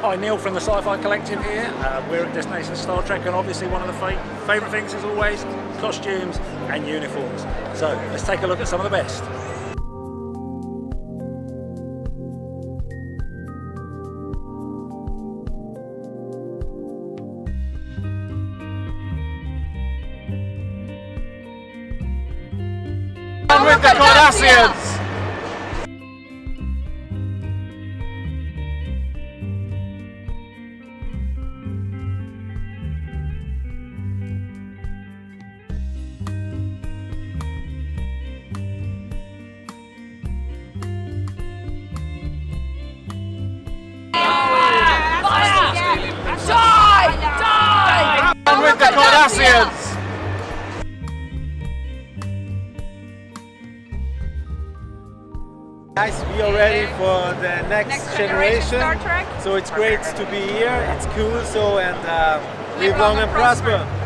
Hi, Neil from the Sci-Fi Collective here. We're at Destination Star Trek, and obviously one of the favourite things is always costumes and uniforms. So let's take a look at some of the best. And with the Cardassians! The Cardassians! Guys, we are ready for the next generation Star Trek. So it's great to be here, it's cool, and live long and prosper.